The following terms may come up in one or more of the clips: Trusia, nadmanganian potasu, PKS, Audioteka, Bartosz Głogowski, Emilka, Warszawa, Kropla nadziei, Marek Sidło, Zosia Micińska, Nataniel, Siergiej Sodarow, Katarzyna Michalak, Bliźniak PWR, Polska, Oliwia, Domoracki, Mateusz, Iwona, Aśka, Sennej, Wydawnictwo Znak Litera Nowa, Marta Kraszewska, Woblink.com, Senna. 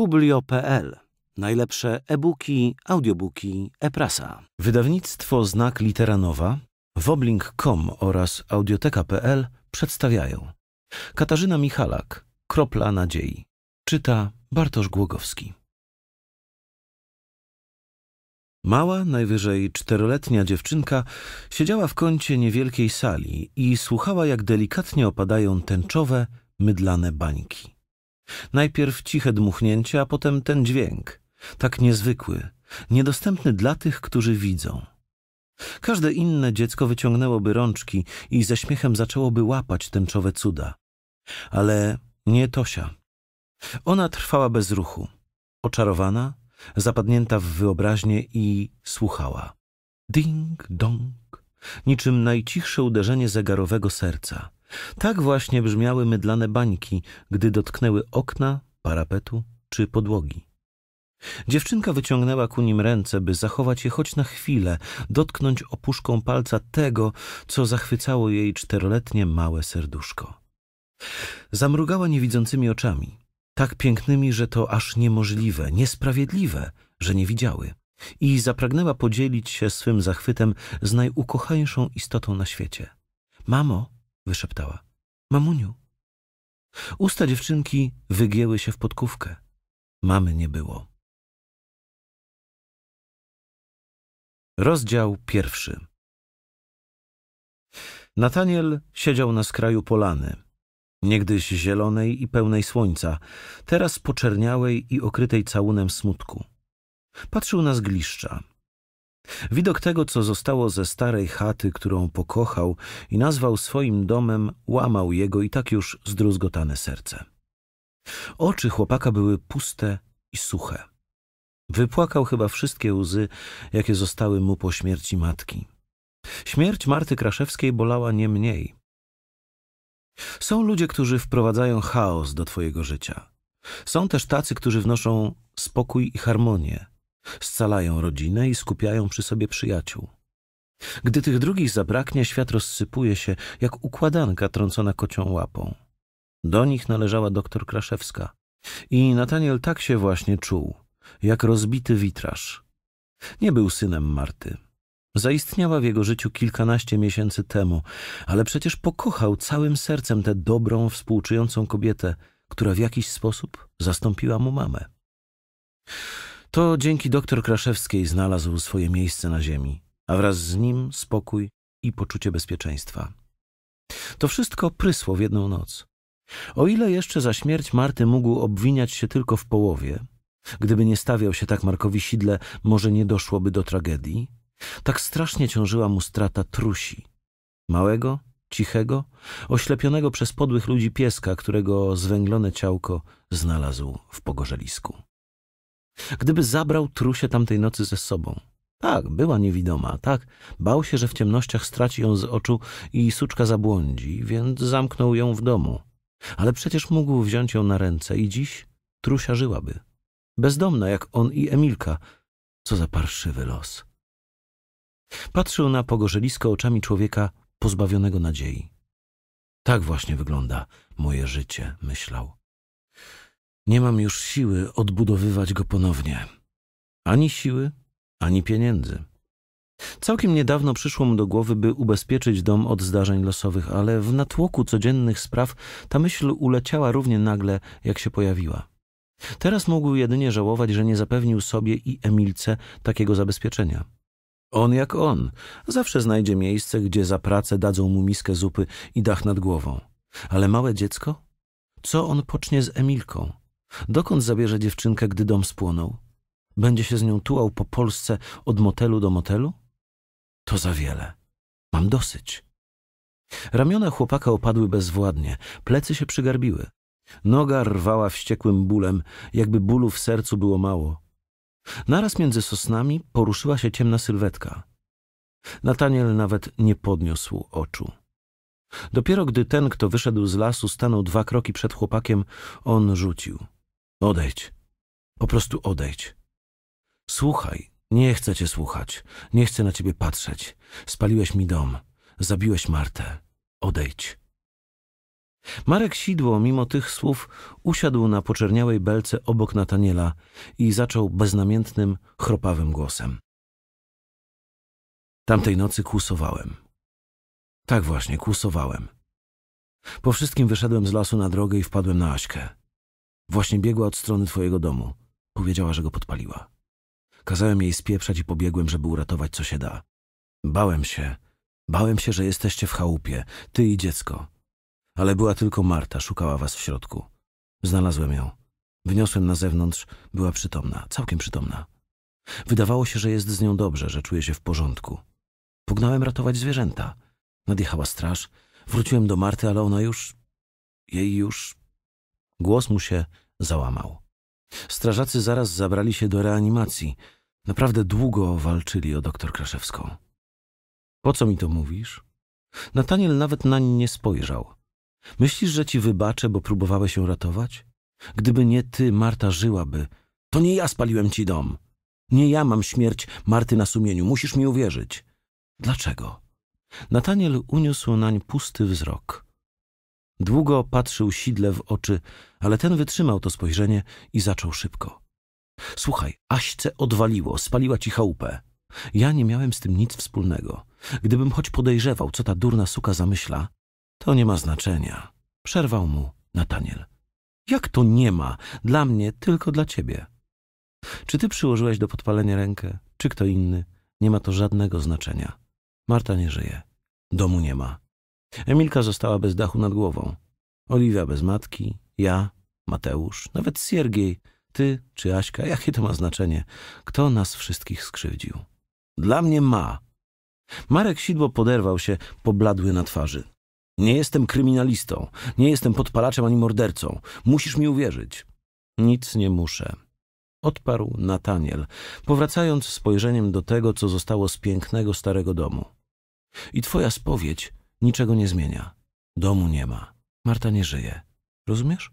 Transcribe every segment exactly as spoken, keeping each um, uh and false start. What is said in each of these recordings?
Publio kropka pe el. Najlepsze e-booki, audiobooki, e-prasa. Wydawnictwo Znak Litera Nowa, Woblink kropka com oraz Audioteka kropka pe el przedstawiają Katarzyna Michalak, Kropla nadziei. Czyta Bartosz Głogowski. Mała, najwyżej czteroletnia dziewczynka siedziała w kącie niewielkiej sali i słuchała, jak delikatnie opadają tęczowe, mydlane bańki. Najpierw ciche dmuchnięcie, a potem ten dźwięk, tak niezwykły, niedostępny dla tych, którzy widzą. Każde inne dziecko wyciągnęłoby rączki i ze śmiechem zaczęłoby łapać tęczowe cuda. Ale nie Tosia. Ona trwała bez ruchu, oczarowana, zapadnięta w wyobraźnię i słuchała. Ding, dong, niczym najcichsze uderzenie zegarowego serca. Tak właśnie brzmiały mydlane bańki, gdy dotknęły okna, parapetu czy podłogi. Dziewczynka wyciągnęła ku nim ręce, by zachować je choć na chwilę, dotknąć opuszką palca tego, co zachwycało jej czteroletnie małe serduszko. Zamrugała niewidzącymi oczami, tak pięknymi, że to aż niemożliwe, niesprawiedliwe, że nie widziały, i zapragnęła podzielić się swym zachwytem z najukochańszą istotą na świecie. Mamo, wyszeptała. Mamuniu. Usta dziewczynki wygięły się w podkówkę. Mamy nie było. Rozdział pierwszy. Nataniel siedział na skraju polany, niegdyś zielonej i pełnej słońca, teraz poczerniałej i okrytej całunem smutku. Patrzył na zgliszcza. Widok tego, co zostało ze starej chaty, którą pokochał i nazwał swoim domem, łamał jego i tak już zdruzgotane serce. Oczy chłopaka były puste i suche. Wypłakał chyba wszystkie łzy, jakie zostały mu po śmierci matki. Śmierć Marty Kraszewskiej bolała nie mniej. Są ludzie, którzy wprowadzają chaos do twojego życia. Są też tacy, którzy wnoszą spokój i harmonię. Scalają rodzinę i skupiają przy sobie przyjaciół. Gdy tych drugich zabraknie, świat rozsypuje się jak układanka trącona kocią łapą. Do nich należała doktor Kraszewska. I Nataniel tak się właśnie czuł, jak rozbity witraż. Nie był synem Marty. Zaistniała w jego życiu kilkanaście miesięcy temu, ale przecież pokochał całym sercem tę dobrą, współczującą kobietę, która w jakiś sposób zastąpiła mu mamę. To dzięki doktor Kraszewskiej znalazł swoje miejsce na ziemi, a wraz z nim spokój i poczucie bezpieczeństwa. To wszystko prysło w jedną noc. O ile jeszcze za śmierć Marty mógł obwiniać się tylko w połowie, gdyby nie stawiał się tak Markowi Sidle, może nie doszłoby do tragedii, tak strasznie ciążyła mu strata Trusi, małego, cichego, oślepionego przez podłych ludzi pieska, którego zwęglone ciałko znalazł w pogorzelisku. Gdyby zabrał Trusię tamtej nocy ze sobą. Tak, była niewidoma, tak, bał się, że w ciemnościach straci ją z oczu i suczka zabłądzi, więc zamknął ją w domu. Ale przecież mógł wziąć ją na ręce i dziś Trusia żyłaby. Bezdomna jak on i Emilka. Co za parszywy los. Patrzył na pogorzelisko oczami człowieka pozbawionego nadziei. Tak właśnie wygląda moje życie, myślał. Nie mam już siły odbudowywać go ponownie. Ani siły, ani pieniędzy. Całkiem niedawno przyszło mu do głowy, by ubezpieczyć dom od zdarzeń losowych, ale w natłoku codziennych spraw ta myśl uleciała równie nagle, jak się pojawiła. Teraz mógł jedynie żałować, że nie zapewnił sobie i Emilce takiego zabezpieczenia. On jak on, zawsze znajdzie miejsce, gdzie za pracę dadzą mu miskę zupy i dach nad głową. Ale małe dziecko? Co on pocznie z Emilką? Dokąd zabierze dziewczynkę, gdy dom spłonął? Będzie się z nią tułał po Polsce od motelu do motelu? To za wiele. Mam dosyć. Ramiona chłopaka opadły bezwładnie, plecy się przygarbiły. Noga rwała wściekłym bólem, jakby bólu w sercu było mało. Naraz między sosnami poruszyła się ciemna sylwetka. Nataniel nawet nie podniósł oczu. Dopiero gdy ten, kto wyszedł z lasu, stanął dwa kroki przed chłopakiem, on rzucił. Odejdź. Po prostu odejdź. Słuchaj. Nie chcę cię słuchać. Nie chcę na ciebie patrzeć. Spaliłeś mi dom. Zabiłeś Martę. Odejdź. Marek Sidło mimo tych słów usiadł na poczerniałej belce obok Nataniela i zaczął beznamiętnym, chropawym głosem. Tamtej nocy kłusowałem. Tak właśnie, kłusowałem. Po wszystkim wyszedłem z lasu na drogę i wpadłem na Aśkę. Właśnie biegła od strony twojego domu. Powiedziała, że go podpaliła. Kazałem jej spieprzać i pobiegłem, żeby uratować co się da. Bałem się. Bałem się, że jesteście w chałupie, ty i dziecko. Ale była tylko Marta, szukała was w środku. Znalazłem ją. Wyniosłem na zewnątrz, była przytomna, całkiem przytomna. Wydawało się, że jest z nią dobrze, że czuje się w porządku. Pognałem ratować zwierzęta. Nadjechała straż. Wróciłem do Marty, ale ona już... Jej już... Głos mu się załamał. Strażacy zaraz zabrali się do reanimacji. Naprawdę długo walczyli o doktor Kraszewską. Po co mi to mówisz? Nataniel nawet nań nie spojrzał. Myślisz, że ci wybaczę, bo próbowałeś ją ratować? Gdyby nie ty, Marta żyłaby. To nie ja spaliłem ci dom. Nie ja mam śmierć Marty na sumieniu. Musisz mi uwierzyć. Dlaczego? Nataniel uniósł nań pusty wzrok. Długo patrzył Sidle w oczy, ale ten wytrzymał to spojrzenie i zaczął szybko. Słuchaj, Aśce odwaliło, spaliła ci chałupę. Ja nie miałem z tym nic wspólnego. Gdybym choć podejrzewał, co ta durna suka zamyśla, to nie ma znaczenia. Przerwał mu Nataniel. Jak to nie ma? Dla mnie, tylko dla ciebie. Czy ty przyłożyłeś do podpalenia rękę, czy kto inny? Nie ma to żadnego znaczenia. Marta nie żyje. Domu nie ma. Emilka została bez dachu nad głową. Oliwia bez matki, ja, Mateusz, nawet Siergiej, ty czy Aśka. Jakie to ma znaczenie? Kto nas wszystkich skrzywdził? Dla mnie ma. Marek Sidło poderwał się, pobladły na twarzy. Nie jestem kryminalistą, nie jestem podpalaczem ani mordercą. Musisz mi uwierzyć. Nic nie muszę. Odparł Nataniel, powracając spojrzeniem do tego, co zostało z pięknego starego domu. I twoja spowiedź niczego nie zmienia. Domu nie ma. Marta nie żyje. Rozumiesz?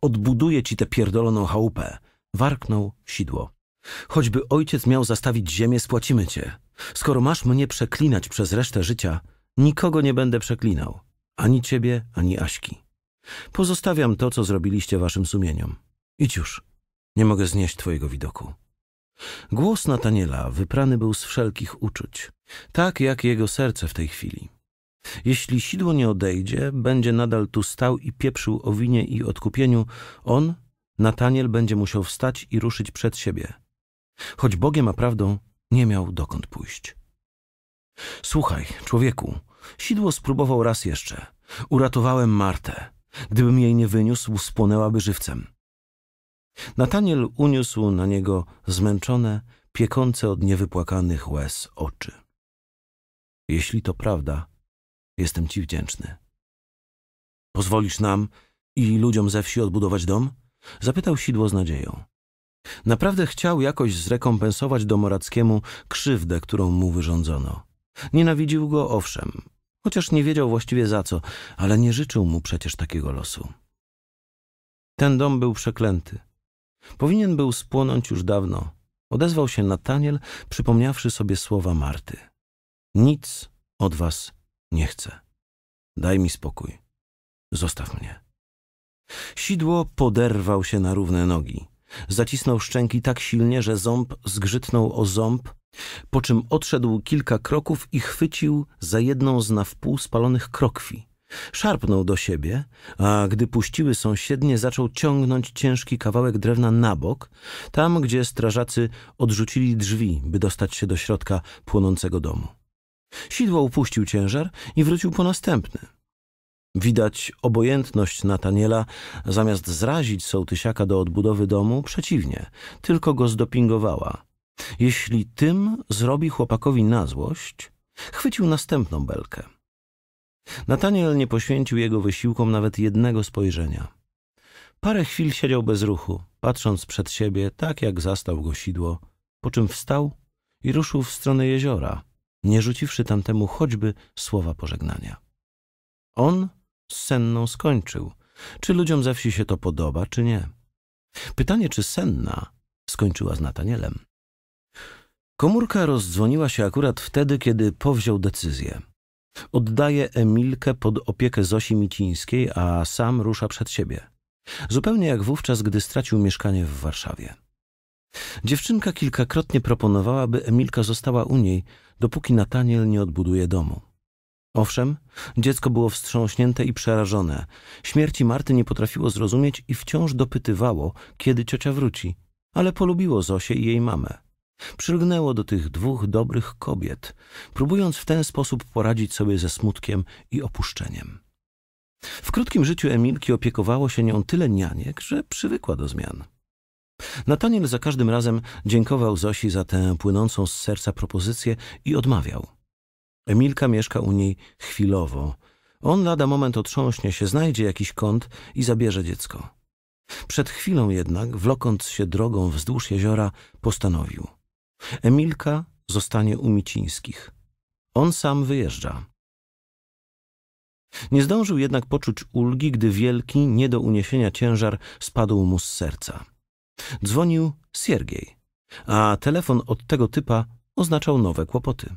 Odbuduję ci tę pierdoloną chałupę. Warknął Sidło. Choćby ojciec miał zastawić ziemię, spłacimy cię. Skoro masz mnie przeklinać przez resztę życia, nikogo nie będę przeklinał. Ani ciebie, ani Aśki. Pozostawiam to, co zrobiliście waszym sumieniom. Idź już. Nie mogę znieść twojego widoku. Głos Nataniela wyprany był z wszelkich uczuć, tak jak jego serce w tej chwili. Jeśli Sidło nie odejdzie, będzie nadal tu stał i pieprzył o winie i odkupieniu, on, Nataniel, będzie musiał wstać i ruszyć przed siebie. Choć Bogiem a prawdą, nie miał dokąd pójść. Słuchaj, człowieku, Sidło spróbował raz jeszcze. Uratowałem Martę. Gdybym jej nie wyniósł, spłonęłaby żywcem. Nataniel uniósł na niego zmęczone, piekące od niewypłakanych łez oczy. Jeśli to prawda, jestem ci wdzięczny. Pozwolisz nam i ludziom ze wsi odbudować dom? Zapytał Sidło z nadzieją. Naprawdę chciał jakoś zrekompensować Domorackiemu krzywdę, którą mu wyrządzono. Nienawidził go, owszem, chociaż nie wiedział właściwie za co, ale nie życzył mu przecież takiego losu. Ten dom był przeklęty. Powinien był spłonąć już dawno. Odezwał się Nataniel, przypomniawszy sobie słowa Marty. Nic od was nie chcę. Daj mi spokój. Zostaw mnie. Sidło poderwał się na równe nogi. Zacisnął szczęki tak silnie, że ząb zgrzytnął o ząb, po czym odszedł kilka kroków i chwycił za jedną z na wpół spalonych krokwi. Szarpnął do siebie, a gdy puściły sąsiednie, zaczął ciągnąć ciężki kawałek drewna na bok, tam gdzie strażacy odrzucili drzwi, by dostać się do środka płonącego domu. Sidło upuścił ciężar i wrócił po następny. Widać obojętność Nataniela, zamiast zrazić sołtysiaka do odbudowy domu, przeciwnie, tylko go zdopingowała. Jeśli tym zrobi chłopakowi na złość, chwycił następną belkę. Nataniel nie poświęcił jego wysiłkom nawet jednego spojrzenia. Parę chwil siedział bez ruchu, patrząc przed siebie, tak jak zastał go Sidło, po czym wstał i ruszył w stronę jeziora, nie rzuciwszy tamtemu choćby słowa pożegnania. On z Senną skończył. Czy ludziom ze wsi się to podoba, czy nie? Pytanie, czy Senna skończyła z Natanielem. Komórka rozdzwoniła się akurat wtedy, kiedy powziął decyzję. Oddaje Emilkę pod opiekę Zosi Micińskiej, a sam rusza przed siebie. Zupełnie jak wówczas, gdy stracił mieszkanie w Warszawie. Dziewczynka kilkakrotnie proponowała, by Emilka została u niej, dopóki Nataniel nie odbuduje domu. Owszem, dziecko było wstrząśnięte i przerażone. Śmierci Marty nie potrafiło zrozumieć i wciąż dopytywało, kiedy ciocia wróci, ale polubiło Zosię i jej mamę. Przylgnęło do tych dwóch dobrych kobiet, próbując w ten sposób poradzić sobie ze smutkiem i opuszczeniem. W krótkim życiu Emilki opiekowało się nią tyle nianiek, że przywykła do zmian. Nataniel za każdym razem dziękował Zosi za tę płynącą z serca propozycję i odmawiał. Emilka mieszka u niej chwilowo. On lada moment otrząśnie się, znajdzie jakiś kąt i zabierze dziecko. Przed chwilą jednak, wlokąc się drogą wzdłuż jeziora, postanowił. Emilka zostanie u Micińskich. On sam wyjeżdża. Nie zdążył jednak poczuć ulgi, gdy wielki, nie do uniesienia ciężar spadł mu z serca. Dzwonił Siergiej, a telefon od tego typa oznaczał nowe kłopoty.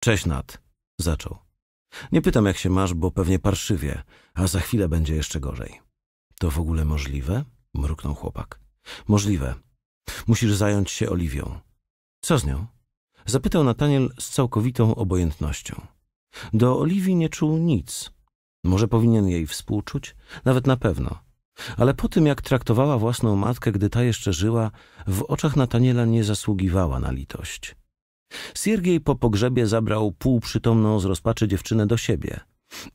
Cześć Nat, zaczął. Nie pytam jak się masz, bo pewnie parszywie, a za chwilę będzie jeszcze gorzej. To w ogóle możliwe? Mruknął chłopak. Możliwe. Musisz zająć się Oliwią. Co z nią? Zapytał Nataniel z całkowitą obojętnością. Do Oliwii nie czuł nic. Może powinien jej współczuć? Nawet na pewno. Ale po tym, jak traktowała własną matkę, gdy ta jeszcze żyła, w oczach Nataniela nie zasługiwała na litość. Siergiej po pogrzebie zabrał półprzytomną z rozpaczy dziewczynę do siebie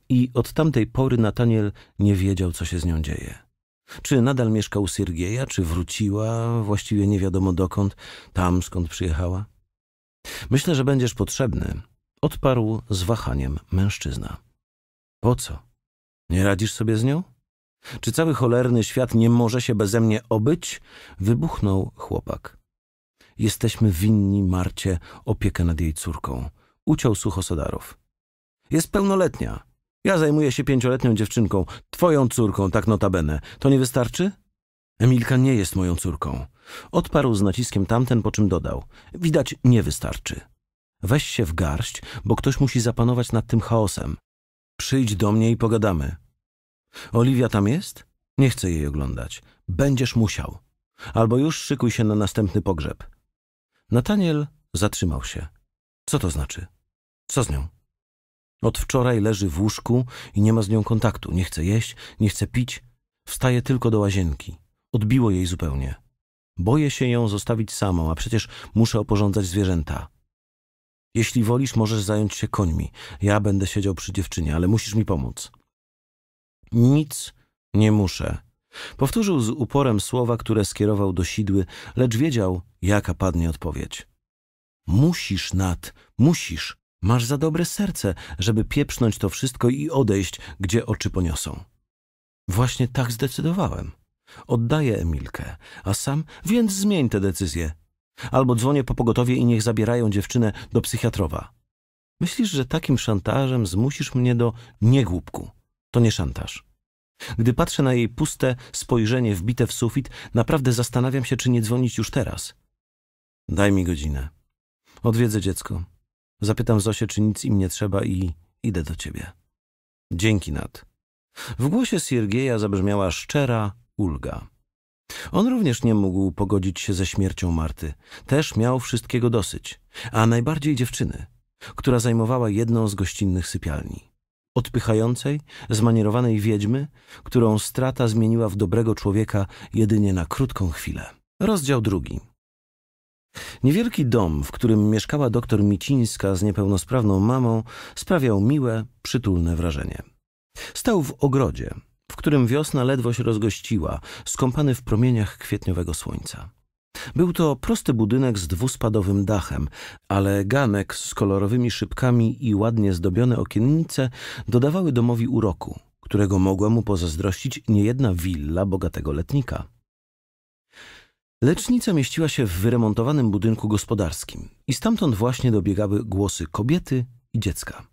i od tamtej pory Nataniel nie wiedział, co się z nią dzieje. Czy nadal mieszka u Siergieja, czy wróciła, właściwie nie wiadomo dokąd, tam skąd przyjechała. Myślę, że będziesz potrzebny, odparł z wahaniem mężczyzna. Po co? Nie radzisz sobie z nią? Czy cały cholerny świat nie może się beze mnie obyć? Wybuchnął chłopak. Jesteśmy winni Marcie opiekę nad jej córką. Uciął sucho Sodarow. Jest pełnoletnia. Ja zajmuję się pięcioletnią dziewczynką. Twoją córką, tak notabene. To nie wystarczy? Emilka nie jest moją córką. Odparł z naciskiem tamten, po czym dodał. Widać, nie wystarczy. Weź się w garść, bo ktoś musi zapanować nad tym chaosem. Przyjdź do mnie i pogadamy. Oliwia tam jest? Nie chcę jej oglądać. Będziesz musiał. Albo już szykuj się na następny pogrzeb. Nataniel zatrzymał się. Co to znaczy? Co z nią? Od wczoraj leży w łóżku i nie ma z nią kontaktu. Nie chce jeść, nie chce pić. Wstaje tylko do łazienki. Odbiło jej zupełnie. Boję się ją zostawić samą, a przecież muszę oporządzać zwierzęta. Jeśli wolisz, możesz zająć się końmi. Ja będę siedział przy dziewczynie, ale musisz mi pomóc. Nic nie muszę. Powtórzył z uporem słowa, które skierował do sidły, lecz wiedział, jaka padnie odpowiedź. Musisz, Nat, musisz. Masz za dobre serce, żeby pieprznąć to wszystko i odejść, gdzie oczy poniosą. Właśnie tak zdecydowałem. Oddaję Emilkę, a sam, więc zmień tę decyzję. Albo dzwonię po pogotowie i niech zabierają dziewczynę do psychiatrowa. Myślisz, że takim szantażem zmusisz mnie do niegłupku? To nie szantaż. Gdy patrzę na jej puste spojrzenie wbite w sufit, naprawdę zastanawiam się, czy nie dzwonić już teraz. Daj mi godzinę. Odwiedzę dziecko. Zapytam Zosię, czy nic im nie trzeba i idę do ciebie. Dzięki, Nat. W głosie Siergieja zabrzmiała szczera ulga. On również nie mógł pogodzić się ze śmiercią Marty. Też miał wszystkiego dosyć, a najbardziej dziewczyny, która zajmowała jedną z gościnnych sypialni. Odpychającej, zmanierowanej wiedźmy, którą strata zmieniła w dobrego człowieka jedynie na krótką chwilę. Rozdział drugi. Niewielki dom, w którym mieszkała doktor Micińska z niepełnosprawną mamą, sprawiał miłe, przytulne wrażenie. Stał w ogrodzie, w którym wiosna ledwo się rozgościła, skąpany w promieniach kwietniowego słońca. Był to prosty budynek z dwuspadowym dachem, ale ganek z kolorowymi szybkami i ładnie zdobione okiennice dodawały domowi uroku, którego mogła mu pozazdrościć niejedna willa bogatego letnika. Lecznica mieściła się w wyremontowanym budynku gospodarskim i stamtąd właśnie dobiegały głosy kobiety i dziecka.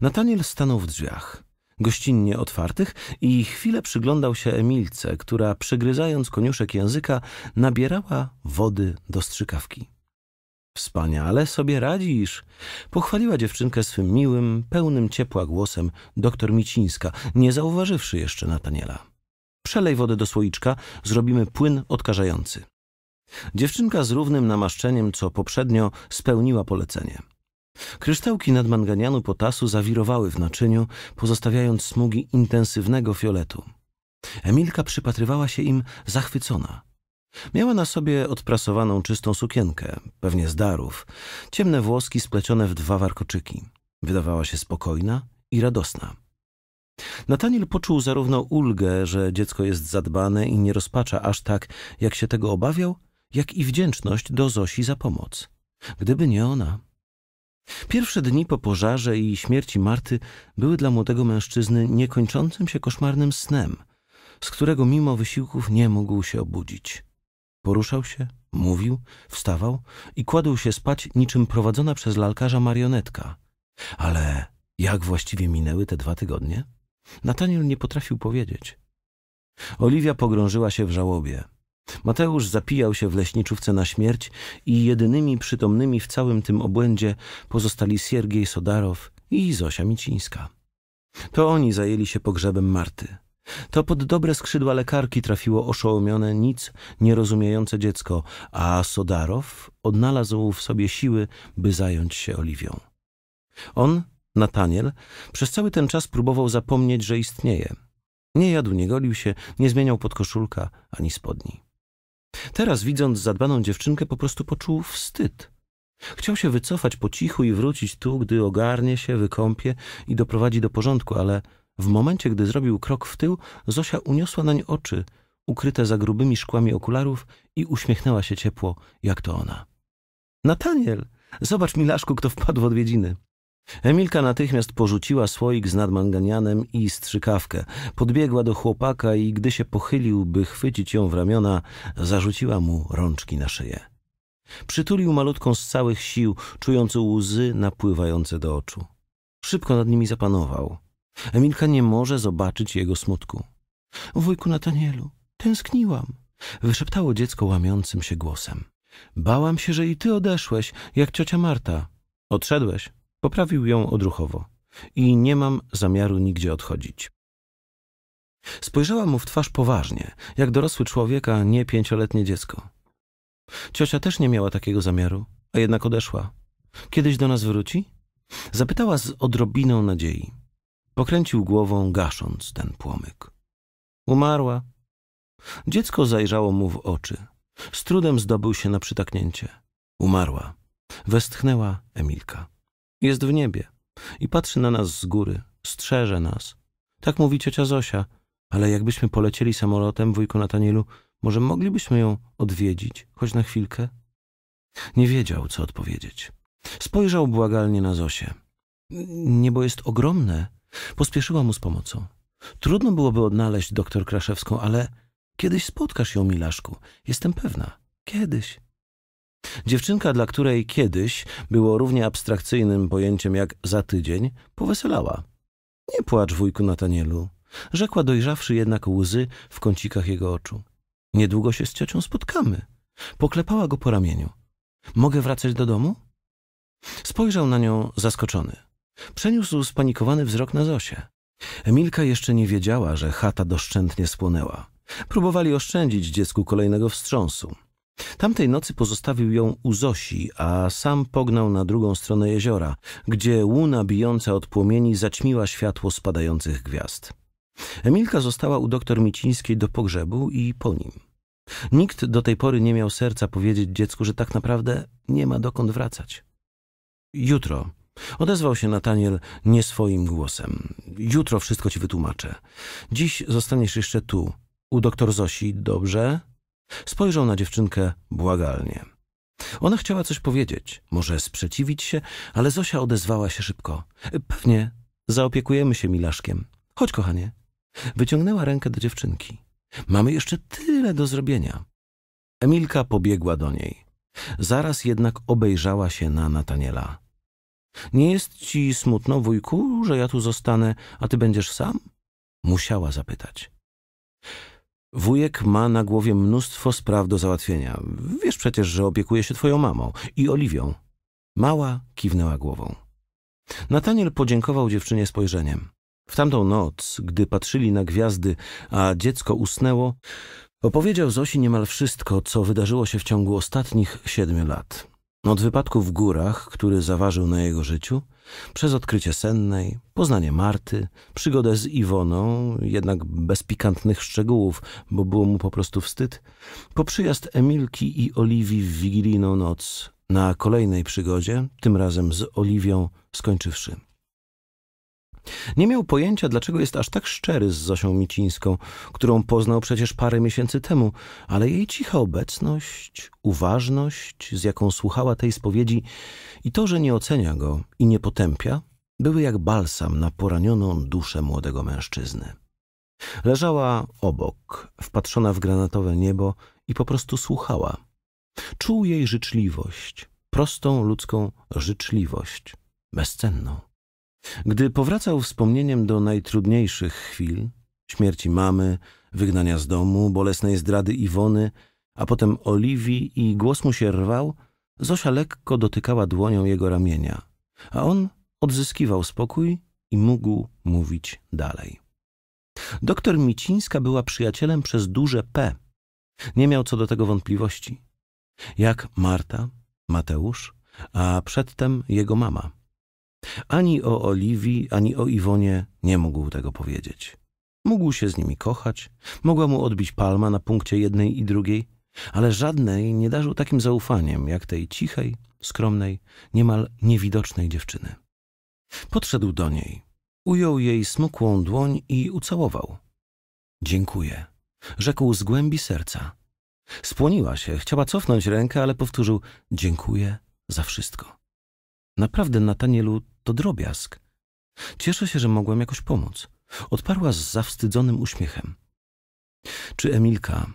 Nataniel stanął w drzwiach, gościnnie otwartych, i chwilę przyglądał się Emilce, która, przegryzając koniuszek języka, nabierała wody do strzykawki. Wspaniale sobie radzisz, pochwaliła dziewczynkę swym miłym, pełnym ciepła głosem doktor Micińska, nie zauważywszy jeszcze Nataniela. Przelej wodę do słoiczka, zrobimy płyn odkażający. Dziewczynka z równym namaszczeniem, co poprzednio, spełniła polecenie. Kryształki nadmanganianu potasu zawirowały w naczyniu, pozostawiając smugi intensywnego fioletu. Emilka przypatrywała się im zachwycona. Miała na sobie odprasowaną czystą sukienkę, pewnie z darów, ciemne włoski splecione w dwa warkoczyki. Wydawała się spokojna i radosna. Nataniel poczuł zarówno ulgę, że dziecko jest zadbane i nie rozpacza aż tak, jak się tego obawiał, jak i wdzięczność do Zosi za pomoc. Gdyby nie ona. Pierwsze dni po pożarze i śmierci Marty były dla młodego mężczyzny niekończącym się koszmarnym snem, z którego mimo wysiłków nie mógł się obudzić. Poruszał się, mówił, wstawał i kładł się spać niczym prowadzona przez lalkarza marionetka. Ale jak właściwie minęły te dwa tygodnie? Nataniel nie potrafił powiedzieć. Oliwia pogrążyła się w żałobie. Mateusz zapijał się w leśniczówce na śmierć i jedynymi przytomnymi w całym tym obłędzie pozostali Siergiej Sodarow i Zosia Micińska. To oni zajęli się pogrzebem Marty. To pod dobre skrzydła lekarki trafiło oszołomione, nic nierozumiejące dziecko, a Sodarow odnalazł w sobie siły, by zająć się Oliwią. On, Nataniel, przez cały ten czas próbował zapomnieć, że istnieje. Nie jadł, nie golił się, nie zmieniał podkoszulka ani spodni. Teraz, widząc zadbaną dziewczynkę, po prostu poczuł wstyd. Chciał się wycofać po cichu i wrócić tu, gdy ogarnie się, wykąpie i doprowadzi do porządku, ale w momencie, gdy zrobił krok w tył, Zosia uniosła nań oczy, ukryte za grubymi szkłami okularów, i uśmiechnęła się ciepło, jak to ona. — Nataniel, zobacz, milaszku, kto wpadł w odwiedziny. Emilka natychmiast porzuciła słoik z nadmanganianem i strzykawkę. Podbiegła do chłopaka i gdy się pochylił, by chwycić ją w ramiona, zarzuciła mu rączki na szyję. Przytulił malutką z całych sił, czując łzy napływające do oczu. Szybko nad nimi zapanował. Emilka nie może zobaczyć jego smutku. — Wujku Natanielu, tęskniłam — wyszeptało dziecko łamiącym się głosem. — Bałam się, że i ty odeszłeś, jak ciocia Marta. — Odszedłeś — poprawił ją odruchowo. — I nie mam zamiaru nigdzie odchodzić. Spojrzała mu w twarz poważnie, jak dorosły człowiek, a nie pięcioletnie dziecko. — Ciocia też nie miała takiego zamiaru, a jednak odeszła. — Kiedyś do nas wróci? — zapytała z odrobiną nadziei. Pokręcił głową, gasząc ten płomyk. Umarła. Dziecko zajrzało mu w oczy. Z trudem zdobył się na przytaknięcie. Umarła. Westchnęła Emilka. Jest w niebie i patrzy na nas z góry, strzeże nas. Tak mówi ciocia Zosia, ale jakbyśmy polecieli samolotem, wujku Natanielu, może moglibyśmy ją odwiedzić, choć na chwilkę? Nie wiedział, co odpowiedzieć. Spojrzał błagalnie na Zosię. Niebo jest ogromne. Pospieszyła mu z pomocą. Trudno byłoby odnaleźć doktor Kraszewską, ale kiedyś spotkasz ją, milaszku. Jestem pewna. Kiedyś. Dziewczynka, dla której kiedyś było równie abstrakcyjnym pojęciem jak za tydzień, poweselała. Nie płacz, wujku Natanielu, rzekła, dojrzawszy jednak łzy w kącikach jego oczu. Niedługo się z ciocią spotkamy. Poklepała go po ramieniu. Mogę wracać do domu? Spojrzał na nią zaskoczony. Przeniósł spanikowany wzrok na Zosię. Emilka jeszcze nie wiedziała, że chata doszczętnie spłonęła. Próbowali oszczędzić dziecku kolejnego wstrząsu. Tamtej nocy pozostawił ją u Zosi, a sam pognał na drugą stronę jeziora, gdzie łuna bijąca od płomieni zaćmiła światło spadających gwiazd. Emilka została u doktor Micińskiej do pogrzebu i po nim. Nikt do tej pory nie miał serca powiedzieć dziecku, że tak naprawdę nie ma dokąd wracać. Jutro. Odezwał się Nataniel nie swoim głosem. Jutro wszystko ci wytłumaczę. Dziś zostaniesz jeszcze tu, u doktor Zosi, dobrze? Spojrzał na dziewczynkę błagalnie. Ona chciała coś powiedzieć, może sprzeciwić się, ale Zosia odezwała się szybko. Pewnie, zaopiekujemy się milaszkiem. Chodź, kochanie. Wyciągnęła rękę do dziewczynki. Mamy jeszcze tyle do zrobienia. Emilka pobiegła do niej. Zaraz jednak obejrzała się na Nataniela. Nie jest ci smutno, wujku, że ja tu zostanę, a ty będziesz sam? Musiała zapytać. Wujek ma na głowie mnóstwo spraw do załatwienia. Wiesz przecież, że opiekuje się twoją mamą i Oliwią. Mała kiwnęła głową. Nataniel podziękował dziewczynie spojrzeniem. W tamtą noc, gdy patrzyli na gwiazdy, a dziecko usnęło, opowiedział Zosi niemal wszystko, co wydarzyło się w ciągu ostatnich siedmiu lat. Od wypadku w górach, który zaważył na jego życiu, przez odkrycie Sennej, poznanie Marty, przygodę z Iwoną, jednak bez pikantnych szczegółów, bo było mu po prostu wstyd, po przyjazd Emilki i Oliwii w wigilijną noc, na kolejnej przygodzie, tym razem z Oliwią skończywszy. Nie miał pojęcia, dlaczego jest aż tak szczery z Zosią Micińską, którą poznał przecież parę miesięcy temu, ale jej cicha obecność, uważność, z jaką słuchała tej spowiedzi i to, że nie ocenia go i nie potępia, były jak balsam na poranioną duszę młodego mężczyzny. Leżała obok, wpatrzona w granatowe niebo i po prostu słuchała. Czuł jej życzliwość, prostą ludzką życzliwość, bezcenną. Gdy powracał wspomnieniem do najtrudniejszych chwil, śmierci mamy, wygnania z domu, bolesnej zdrady Iwony, a potem Oliwii i głos mu się rwał, Zosia lekko dotykała dłonią jego ramienia, a on odzyskiwał spokój i mógł mówić dalej. Doktor Micińska była przyjacielem przez duże P. Nie miał co do tego wątpliwości. Jak Marta, Mateusz, a przedtem jego mama. Ani o Oliwii, ani o Iwonie nie mógł tego powiedzieć. Mógł się z nimi kochać, mogła mu odbić palma na punkcie jednej i drugiej, ale żadnej nie darzył takim zaufaniem jak tej cichej, skromnej, niemal niewidocznej dziewczyny. Podszedł do niej, ujął jej smukłą dłoń i ucałował. Dziękuję, rzekł z głębi serca. Spłoniła się, chciała cofnąć rękę, ale powtórzył dziękuję za wszystko. Naprawdę, Natanielu, to drobiazg. Cieszę się, że mogłam jakoś pomóc. Odparła z zawstydzonym uśmiechem. Czy Emilka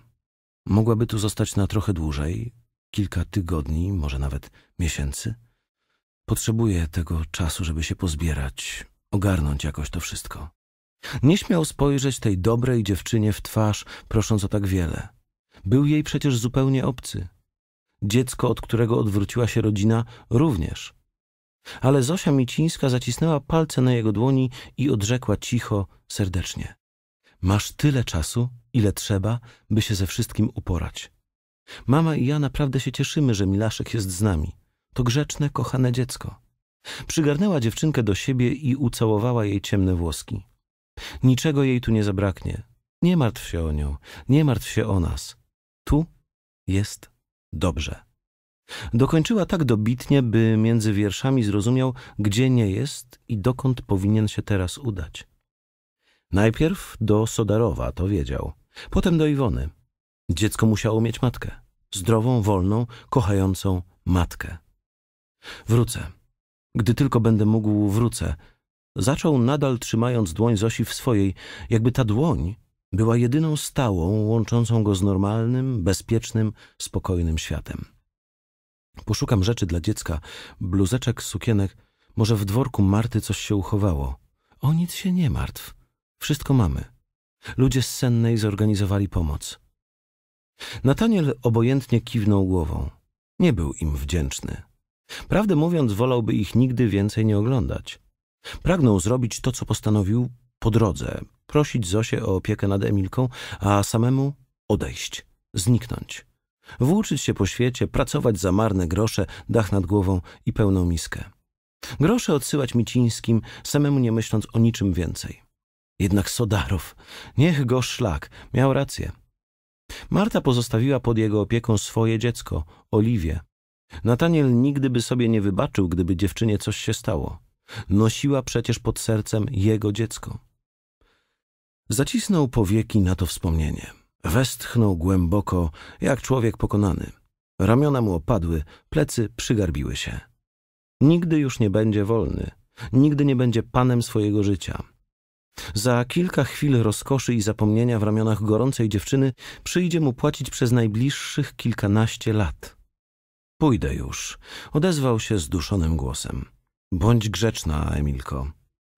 mogłaby tu zostać na trochę dłużej? Kilka tygodni, może nawet miesięcy? Potrzebuję tego czasu, żeby się pozbierać, ogarnąć jakoś to wszystko. Nie śmiał spojrzeć tej dobrej dziewczynie w twarz, prosząc o tak wiele. Był jej przecież zupełnie obcy. Dziecko, od którego odwróciła się rodzina, również. Ale Zosia Micińska zacisnęła palce na jego dłoni i odrzekła cicho, serdecznie. Masz tyle czasu, ile trzeba, by się ze wszystkim uporać. Mama i ja naprawdę się cieszymy, że Milaszek jest z nami. To grzeczne, kochane dziecko. Przygarnęła dziewczynkę do siebie i ucałowała jej ciemne włoski. Niczego jej tu nie zabraknie. Nie martw się o nią, nie martw się o nas. Tu jest dobrze. Dokończyła tak dobitnie, by między wierszami zrozumiał, gdzie nie jest i dokąd powinien się teraz udać. Najpierw do Sodarowa, to wiedział. Potem do Iwony. Dziecko musiało mieć matkę. Zdrową, wolną, kochającą matkę. Wrócę. Gdy tylko będę mógł, wrócę. Zaczął nadal trzymając dłoń Zosi w swojej, jakby ta dłoń była jedyną stałą, łączącą go z normalnym, bezpiecznym, spokojnym światem. Poszukam rzeczy dla dziecka, bluzeczek, sukienek. Może w dworku Marty coś się uchowało. O nic się nie martw. Wszystko mamy. Ludzie z Sennej zorganizowali pomoc. Nataniel obojętnie kiwnął głową. Nie był im wdzięczny. Prawdę mówiąc, wolałby ich nigdy więcej nie oglądać. Pragnął zrobić to, co postanowił po drodze. Prosić Zosię o opiekę nad Emilką, a samemu odejść, zniknąć. Włóczyć się po świecie, pracować za marne grosze, dach nad głową i pełną miskę. Grosze odsyłać Micińskim, samemu nie myśląc o niczym więcej. Jednak Sodarow, niech go szlak, miał rację. Marta pozostawiła pod jego opieką swoje dziecko, Oliwię. Nataniel nigdy by sobie nie wybaczył, gdyby dziewczynie coś się stało. Nosiła przecież pod sercem jego dziecko. Zacisnął powieki na to wspomnienie. Westchnął głęboko, jak człowiek pokonany. Ramiona mu opadły, plecy przygarbiły się. Nigdy już nie będzie wolny, nigdy nie będzie panem swojego życia. Za kilka chwil rozkoszy i zapomnienia w ramionach gorącej dziewczyny przyjdzie mu płacić przez najbliższych kilkanaście lat. Pójdę już, odezwał się zduszonym głosem. Bądź grzeczna, Emilko.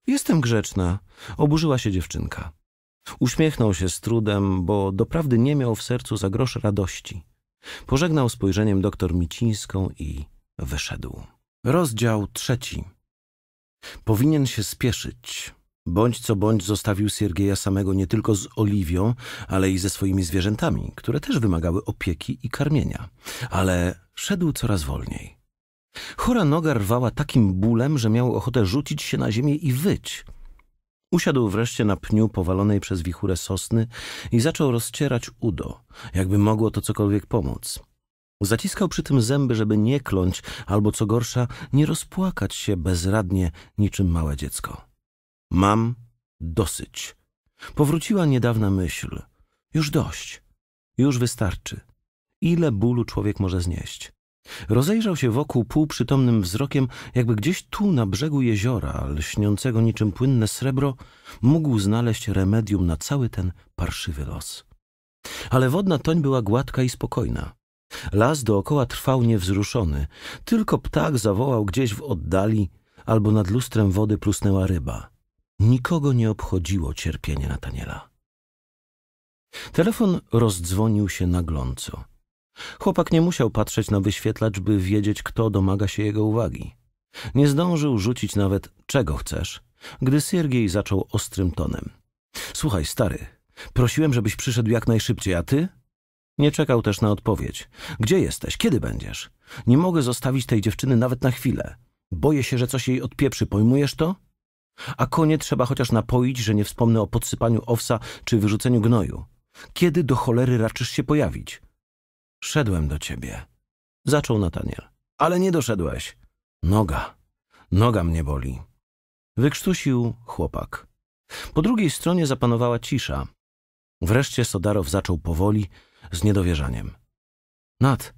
Jestem grzeczna, oburzyła się dziewczynka. Uśmiechnął się z trudem, bo doprawdy nie miał w sercu za grosz radości. Pożegnał spojrzeniem doktor Micińską i wyszedł. Rozdział trzeci. Powinien się spieszyć. Bądź co bądź zostawił Siergieja samego nie tylko z Oliwią, ale i ze swoimi zwierzętami, które też wymagały opieki i karmienia. Ale szedł coraz wolniej. Chora noga rwała takim bólem, że miał ochotę rzucić się na ziemię i wyć. Usiadł wreszcie na pniu powalonej przez wichurę sosny i zaczął rozcierać udo, jakby mogło to cokolwiek pomóc. Zaciskał przy tym zęby, żeby nie kląć, albo co gorsza, nie rozpłakać się bezradnie niczym małe dziecko. Mam dosyć. Powróciła niedawna myśl. Już dość. Już wystarczy. Ile bólu człowiek może znieść? Rozejrzał się wokół półprzytomnym wzrokiem, jakby gdzieś tu na brzegu jeziora, lśniącego niczym płynne srebro, mógł znaleźć remedium na cały ten parszywy los. Ale wodna toń była gładka i spokojna. Las dookoła trwał niewzruszony. Tylko ptak zawołał gdzieś w oddali, albo nad lustrem wody plusnęła ryba. Nikogo nie obchodziło cierpienie Nataniela. Telefon rozdzwonił się nagląco. Chłopak nie musiał patrzeć na wyświetlacz, by wiedzieć, kto domaga się jego uwagi. Nie zdążył rzucić nawet czego chcesz, gdy Siergiej zaczął ostrym tonem. Słuchaj, stary, prosiłem, żebyś przyszedł jak najszybciej, a ty? Nie czekał też na odpowiedź. Gdzie jesteś? Kiedy będziesz? Nie mogę zostawić tej dziewczyny nawet na chwilę. Boję się, że coś jej odpieprzy, pojmujesz to? A konie trzeba chociaż napoić, że nie wspomnę o podsypaniu owsa czy wyrzuceniu gnoju. Kiedy do cholery raczysz się pojawić? Szedłem do ciebie. Zaczął Nataniel. Ale nie doszedłeś. Noga. Noga mnie boli. Wykrztusił chłopak. Po drugiej stronie zapanowała cisza. Wreszcie Sodarow zaczął powoli, z niedowierzaniem. Nat,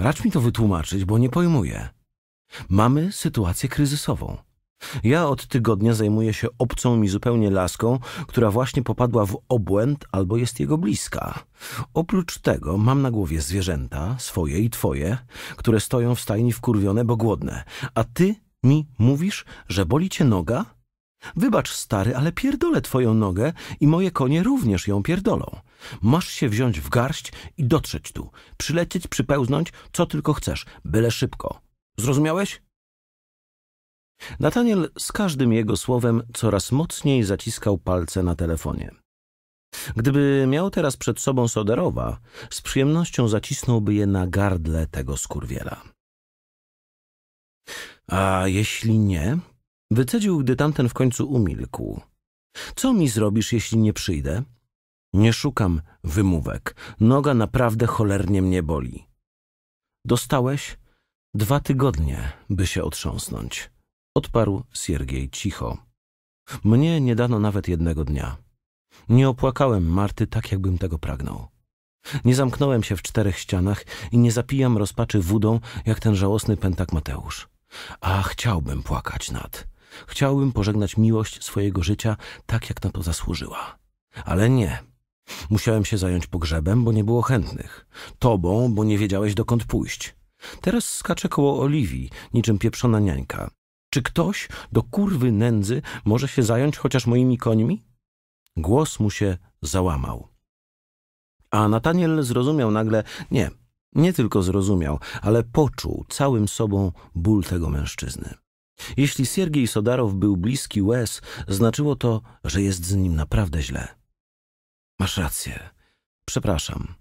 racz mi to wytłumaczyć, bo nie pojmuję. Mamy sytuację kryzysową. Ja od tygodnia zajmuję się obcą mi zupełnie laską, która właśnie popadła w obłęd albo jest jego bliska. Oprócz tego mam na głowie zwierzęta, swoje i twoje, które stoją w stajni wkurwione, bo głodne. A ty mi mówisz, że boli cię noga? Wybacz, stary, ale pierdolę twoją nogę i moje konie również ją pierdolą. Masz się wziąć w garść i dotrzeć tu. Przylecieć, przypełznąć, co tylko chcesz, byle szybko. Zrozumiałeś? Nataniel z każdym jego słowem coraz mocniej zaciskał palce na telefonie. Gdyby miał teraz przed sobą Sodarowa, z przyjemnością zacisnąłby je na gardle tego skurwiela. A jeśli nie? Wycedził, gdy tamten w końcu umilkł. Co mi zrobisz, jeśli nie przyjdę? Nie szukam wymówek. Noga naprawdę cholernie mnie boli. Dostałeś dwa tygodnie, by się otrząsnąć. Odparł Siergiej cicho. Mnie nie dano nawet jednego dnia. Nie opłakałem Marty tak, jakbym tego pragnął. Nie zamknąłem się w czterech ścianach i nie zapijam rozpaczy wódą, jak ten żałosny pętak Mateusz. A chciałbym płakać nad. Chciałbym pożegnać miłość swojego życia tak, jak na to zasłużyła. Ale nie. Musiałem się zająć pogrzebem, bo nie było chętnych. Tobą, bo nie wiedziałeś, dokąd pójść. Teraz skaczę koło Oliwii, niczym pieprzona niańka. Czy ktoś do kurwy nędzy może się zająć chociaż moimi końmi? Głos mu się załamał. A Nataniel zrozumiał nagle, nie, nie tylko zrozumiał, ale poczuł całym sobą ból tego mężczyzny. Jeśli Siergiej Sodarow był bliski łez, znaczyło to, że jest z nim naprawdę źle. Masz rację. Przepraszam.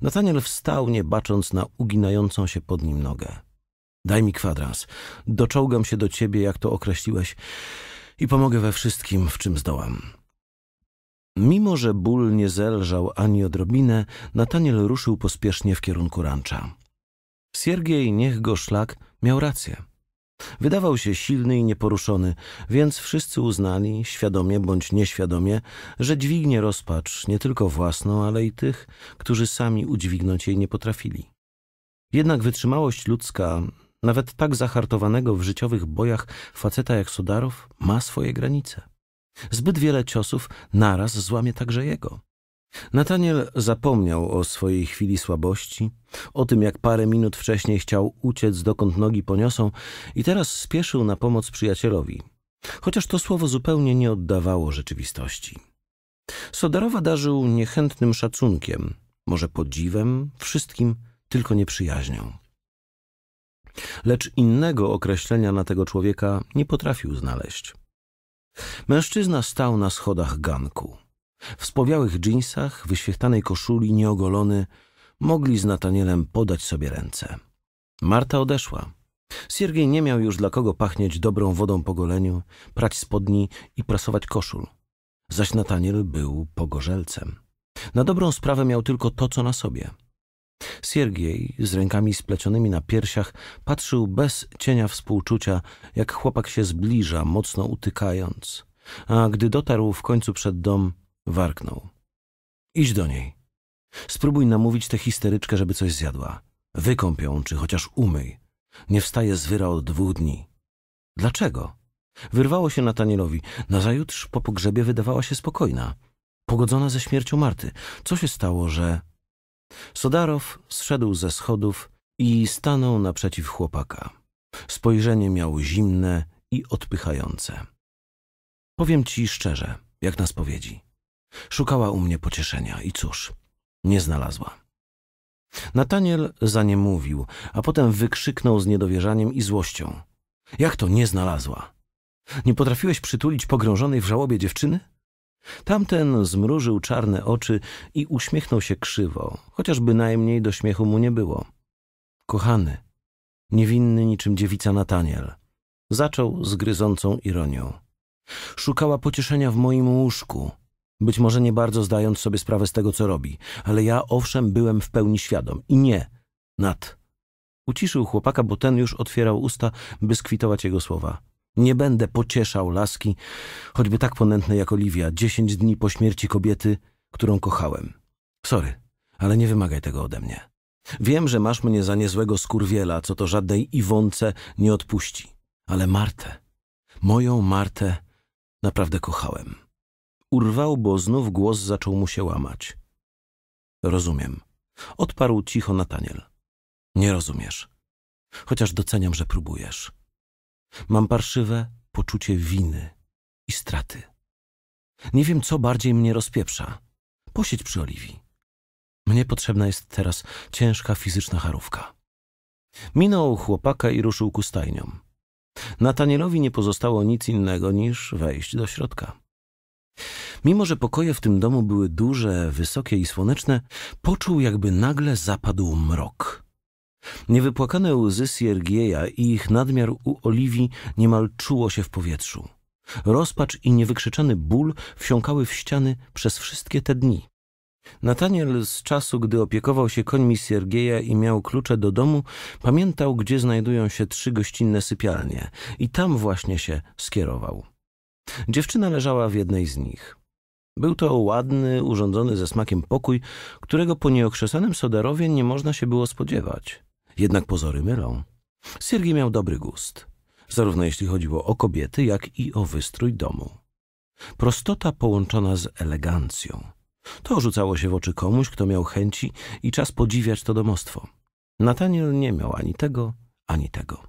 Nataniel wstał, nie bacząc na uginającą się pod nim nogę. Daj mi kwadrans. Doczołgam się do ciebie, jak to określiłeś, i pomogę we wszystkim, w czym zdołam. Mimo że ból nie zelżał ani odrobinę, Nataniel ruszył pospiesznie w kierunku rancza. Siergiej, niech go szlak, miał rację. Wydawał się silny i nieporuszony, więc wszyscy uznali, świadomie bądź nieświadomie, że dźwignie rozpacz nie tylko własną, ale i tych, którzy sami udźwignąć jej nie potrafili. Jednak wytrzymałość ludzka, nawet tak zahartowanego w życiowych bojach faceta jak Sodarow, ma swoje granice. Zbyt wiele ciosów naraz złamie także jego. Nataniel zapomniał o swojej chwili słabości, o tym, jak parę minut wcześniej chciał uciec, dokąd nogi poniosą, i teraz spieszył na pomoc przyjacielowi, chociaż to słowo zupełnie nie oddawało rzeczywistości. Sodarowa darzył niechętnym szacunkiem, może podziwem, wszystkim, tylko nieprzyjaźnią. Lecz innego określenia na tego człowieka nie potrafił znaleźć. Mężczyzna stał na schodach ganku. W spowiałych dżinsach, wyświechtanej koszuli, nieogolony, mogli z Natanielem podać sobie ręce. Marta odeszła. Siergiej nie miał już dla kogo pachnieć dobrą wodą po goleniu, prać spodni i prasować koszul. Zaś Nataniel był pogorzelcem. Na dobrą sprawę miał tylko to, co na sobie. Siergiej, z rękami splecionymi na piersiach, patrzył bez cienia współczucia, jak chłopak się zbliża, mocno utykając, a gdy dotarł w końcu przed dom, warknął. Idź do niej. Spróbuj namówić tę histeryczkę, żeby coś zjadła. Wykąp ją, czy chociaż umyj. Nie wstaje z wyra od dwóch dni. Dlaczego? Wyrwało się Natanielowi. Nazajutrz po pogrzebie wydawała się spokojna. Pogodzona ze śmiercią Marty. Co się stało, że... Sodarow zszedł ze schodów i stanął naprzeciw chłopaka. Spojrzenie miało zimne i odpychające. Powiem ci szczerze, jak na spowiedzi. Szukała u mnie pocieszenia i cóż, nie znalazła. Nataniel za nie mówił, a potem wykrzyknął z niedowierzaniem i złością. Jak to nie znalazła? Nie potrafiłeś przytulić pogrążonej w żałobie dziewczyny? Tamten zmrużył czarne oczy i uśmiechnął się krzywo, chociaż bynajmniej do śmiechu mu nie było. Kochany, niewinny niczym dziewica Nataniel, zaczął z gryzącą ironią. Szukała pocieszenia w moim łóżku, być może nie bardzo zdając sobie sprawę z tego, co robi, ale ja owszem byłem w pełni świadom. I nie, Nat. Uciszył chłopaka, bo ten już otwierał usta, by skwitować jego słowa. Nie będę pocieszał laski, choćby tak ponętnej jak Oliwia, dziesięć dni po śmierci kobiety, którą kochałem. Sorry, ale nie wymagaj tego ode mnie. Wiem, że masz mnie za niezłego skurwiela, co to żadnej Iwonce nie odpuści. Ale Martę, moją Martę, naprawdę kochałem. Urwał, bo znów głos zaczął mu się łamać. Rozumiem. Odparł cicho Nataniel. Nie rozumiesz. Chociaż doceniam, że próbujesz. Mam parszywe poczucie winy i straty. Nie wiem, co bardziej mnie rozpieprza. Posiedź przy Oliwii. Mnie potrzebna jest teraz ciężka fizyczna charówka. Minął chłopaka i ruszył ku stajniom. Natanielowi nie pozostało nic innego niż wejść do środka. Mimo, że pokoje w tym domu były duże, wysokie i słoneczne, poczuł, jakby nagle zapadł mrok. Niewypłakane łzy Siergieja i ich nadmiar u Oliwii niemal czuło się w powietrzu. Rozpacz i niewykrzyczany ból wsiąkały w ściany przez wszystkie te dni. Nataniel z czasu, gdy opiekował się końmi Siergieja i miał klucze do domu, pamiętał, gdzie znajdują się trzy gościnne sypialnie i tam właśnie się skierował. Dziewczyna leżała w jednej z nich. Był to ładny, urządzony ze smakiem pokój, którego po nieokrzesanym Sodarowie nie można się było spodziewać. Jednak pozory mylą. Siergiej miał dobry gust, zarówno jeśli chodziło o kobiety, jak i o wystrój domu. Prostota połączona z elegancją. To rzucało się w oczy komuś, kto miał chęci i czas podziwiać to domostwo. Nataniel nie miał ani tego, ani tego.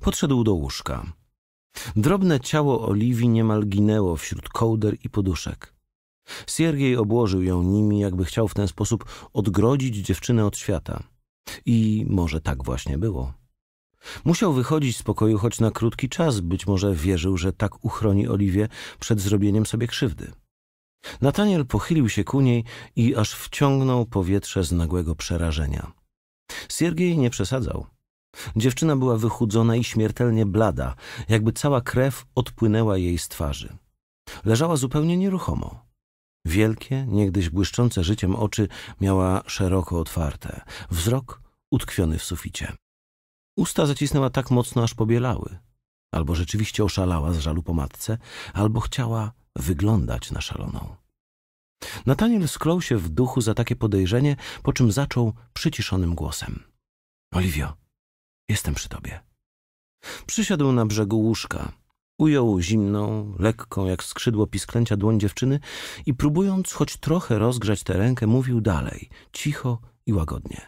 Podszedł do łóżka. Drobne ciało Oliwii niemal ginęło wśród kołder i poduszek. Siergiej obłożył ją nimi, jakby chciał w ten sposób odgrodzić dziewczynę od świata. I może tak właśnie było. Musiał wychodzić z pokoju choć na krótki czas, być może wierzył, że tak uchroni Oliwię przed zrobieniem sobie krzywdy. Nataniel pochylił się ku niej i aż wciągnął powietrze z nagłego przerażenia. Siergiej nie przesadzał. Dziewczyna była wychudzona i śmiertelnie blada, jakby cała krew odpłynęła jej z twarzy. Leżała zupełnie nieruchomo. Wielkie, niegdyś błyszczące życiem oczy miała szeroko otwarte, wzrok utkwiony w suficie. Usta zacisnęła tak mocno, aż pobielały. Albo rzeczywiście oszalała z żalu po matce, albo chciała wyglądać na szaloną. Nataniel sklął się w duchu za takie podejrzenie, po czym zaczął przyciszonym głosem. Oliwio, jestem przy tobie. Przysiadł na brzegu łóżka. Ujął zimną, lekką jak skrzydło pisklęcia dłoń dziewczyny i próbując choć trochę rozgrzać tę rękę, mówił dalej, cicho i łagodnie.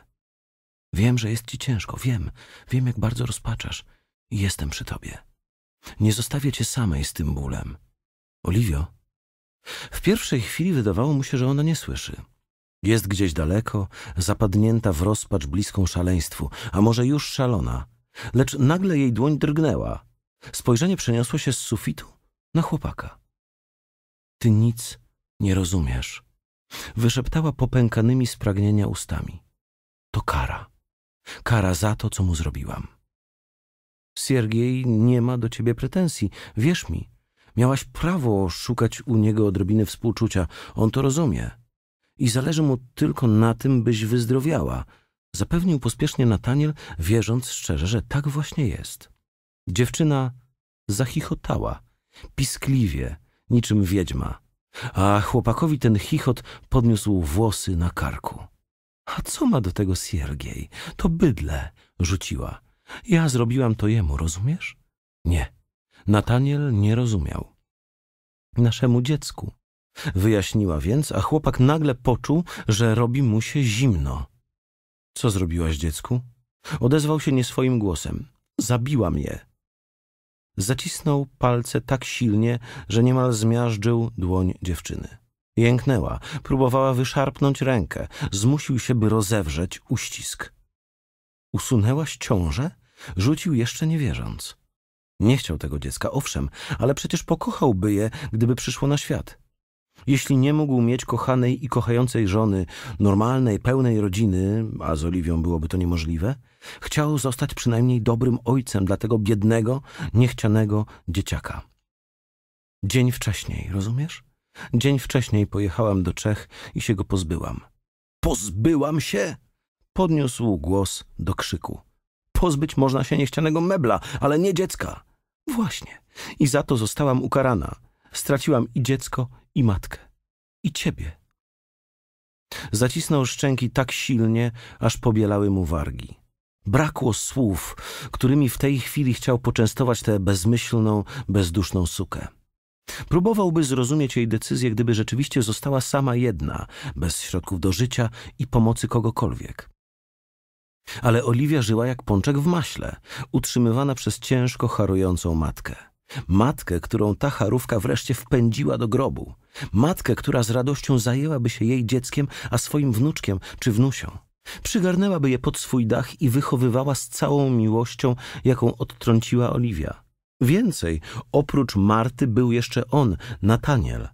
Wiem, że jest ci ciężko, wiem, wiem jak bardzo rozpaczasz i jestem przy tobie. Nie zostawię cię samej z tym bólem. Oliwio, W pierwszej chwili wydawało mu się, że ona nie słyszy. Jest gdzieś daleko, zapadnięta w rozpacz bliską szaleństwu, a może już szalona. Lecz nagle jej dłoń drgnęła. Spojrzenie przeniosło się z sufitu na chłopaka. Ty nic nie rozumiesz. Wyszeptała popękanymi z pragnienia ustami. To kara. Kara za to, co mu zrobiłam. Siergiej nie ma do ciebie pretensji. Wierz mi, miałaś prawo szukać u niego odrobiny współczucia. On to rozumie. I zależy mu tylko na tym, byś wyzdrowiała. Zapewnił pospiesznie Nataniel, wierząc szczerze, że tak właśnie jest. Dziewczyna zachichotała, piskliwie, niczym wiedźma. A chłopakowi ten chichot podniósł włosy na karku. A co ma do tego Siergiej? To bydlę, rzuciła. Ja zrobiłam to jemu, rozumiesz? Nie. Nataniel nie rozumiał. Naszemu dziecku. Wyjaśniła więc, a chłopak nagle poczuł, że robi mu się zimno. Co zrobiłaś dziecku? Odezwał się nie swoim głosem. Zabiłam je. Zacisnął palce tak silnie, że niemal zmiażdżył dłoń dziewczyny. Jęknęła, próbowała wyszarpnąć rękę. Zmusił się, by rozewrzeć uścisk. Usunęłaś ciążę? Rzucił jeszcze nie wierząc. Nie chciał tego dziecka, owszem, ale przecież pokochałby je, gdyby przyszło na świat. Jeśli nie mógł mieć kochanej i kochającej żony, normalnej, pełnej rodziny, a z Oliwią byłoby to niemożliwe, chciał zostać przynajmniej dobrym ojcem dla tego biednego, niechcianego dzieciaka. Dzień wcześniej, rozumiesz? Dzień wcześniej pojechałam do Czech i się go pozbyłam. Pozbyłam się? Podniósł głos do krzyku. Pozbyć można się niechcianego mebla, ale nie dziecka. Właśnie. I za to zostałam ukarana. Straciłam i dziecko, i matkę, i ciebie. Zacisnął szczęki tak silnie, aż pobielały mu wargi. Brakło słów, którymi w tej chwili chciał poczęstować tę bezmyślną, bezduszną sukę. Próbowałby zrozumieć jej decyzję, gdyby rzeczywiście została sama jedna, bez środków do życia i pomocy kogokolwiek. Ale Oliwia żyła jak pączek w maśle, utrzymywana przez ciężko chorującą matkę. Matkę, którą ta charówka wreszcie wpędziła do grobu. Matkę, która z radością zajęłaby się jej dzieckiem, a swoim wnuczkiem czy wnusią. Przygarnęłaby je pod swój dach i wychowywała z całą miłością, jaką odtrąciła Oliwia. Więcej, oprócz Marty był jeszcze on, Nataniel.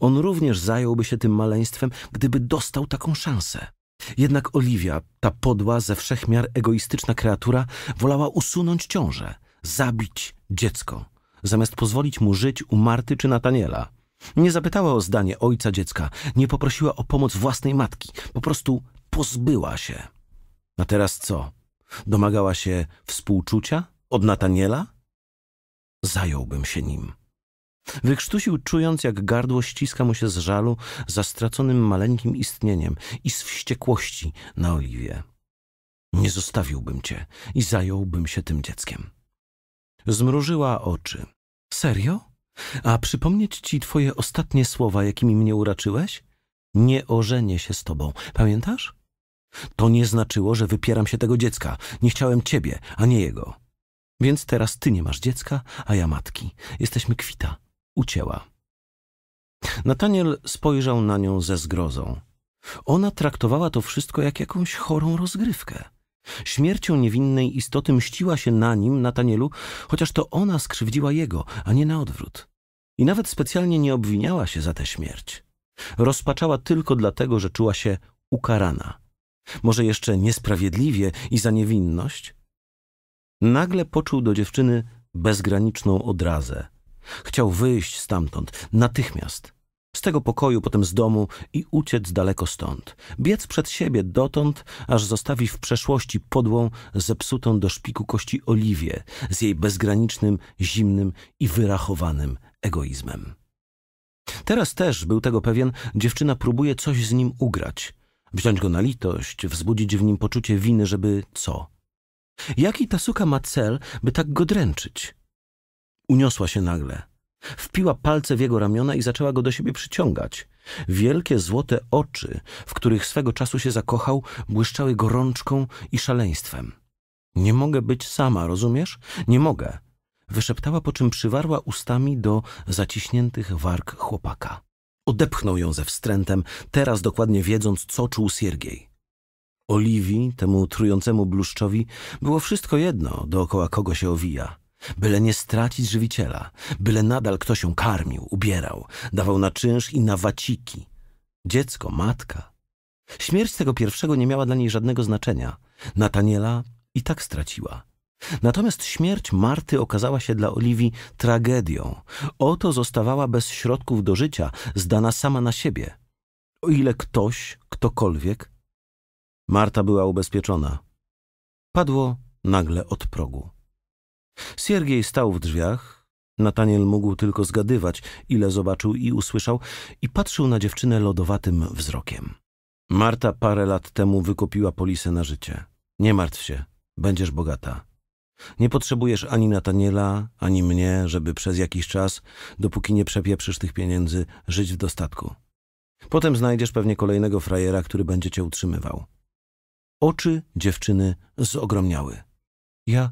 On również zająłby się tym maleństwem, gdyby dostał taką szansę. Jednak Oliwia, ta podła, ze wszechmiar egoistyczna kreatura, wolała usunąć ciążę, zabić dziecko, zamiast pozwolić mu żyć u Marty czy Nataniela. Nie zapytała o zdanie ojca dziecka, nie poprosiła o pomoc własnej matki, po prostu pozbyła się. A teraz co? Domagała się współczucia od Nataniela? Zająłbym się nim. Wykrztusił, czując, jak gardło ściska mu się z żalu za straconym maleńkim istnieniem i z wściekłości na Oliwię. Nie zostawiłbym cię i zająłbym się tym dzieckiem. Zmrużyła oczy. Serio? A przypomnieć ci twoje ostatnie słowa, jakimi mnie uraczyłeś? Nie ożenię się z tobą. Pamiętasz? To nie znaczyło, że wypieram się tego dziecka. Nie chciałem ciebie, a nie jego. Więc teraz ty nie masz dziecka, a ja matki. Jesteśmy kwita. Ucięła. Nataniel spojrzał na nią ze zgrozą. Ona traktowała to wszystko jak jakąś chorą rozgrywkę. Śmiercią niewinnej istoty mściła się na nim, Natanielu, chociaż to ona skrzywdziła jego, a nie na odwrót. I nawet specjalnie nie obwiniała się za tę śmierć. Rozpaczała tylko dlatego, że czuła się ukarana. Może jeszcze niesprawiedliwie i za niewinność? Nagle poczuł do dziewczyny bezgraniczną odrazę. Chciał wyjść stamtąd, natychmiast. Z tego pokoju, potem z domu i uciec daleko stąd. Biec przed siebie dotąd, aż zostawi w przeszłości podłą, zepsutą do szpiku kości Oliwię z jej bezgranicznym, zimnym i wyrachowanym egoizmem. Teraz też, był tego pewien, dziewczyna próbuje coś z nim ugrać. Wziąć go na litość, wzbudzić w nim poczucie winy, żeby co? Jaki ta suka ma cel, by tak go dręczyć? Uniosła się nagle. Wpiła palce w jego ramiona i zaczęła go do siebie przyciągać. Wielkie złote oczy, w których swego czasu się zakochał, błyszczały gorączką i szaleństwem. Nie mogę być sama, rozumiesz? Nie mogę. Wyszeptała, po czym przywarła ustami do zaciśniętych warg chłopaka. Odepchnął ją ze wstrętem, teraz dokładnie wiedząc, co czuł Siergiej. Oliwii, temu trującemu bluszczowi, było wszystko jedno, dookoła kogo się owija. Byle nie stracić żywiciela, byle nadal ktoś ją karmił, ubierał, dawał na czynsz i na waciki. Dziecko, matka. Śmierć tego pierwszego nie miała dla niej żadnego znaczenia. Nataniela i tak straciła. Natomiast śmierć Marty okazała się dla Oliwii tragedią. Oto zostawała bez środków do życia, zdana sama na siebie. O ile ktoś, ktokolwiek... Marta była ubezpieczona. Padło nagle od progu. Siergiej stał w drzwiach. Nataniel mógł tylko zgadywać, ile zobaczył i usłyszał, i patrzył na dziewczynę lodowatym wzrokiem. Marta parę lat temu wykupiła polisę na życie. Nie martw się, będziesz bogata. Nie potrzebujesz ani Nataniela, ani mnie, żeby przez jakiś czas, dopóki nie przepieprzysz tych pieniędzy, żyć w dostatku. Potem znajdziesz pewnie kolejnego frajera, który będzie cię utrzymywał. Oczy dziewczyny zogromniały. Ja,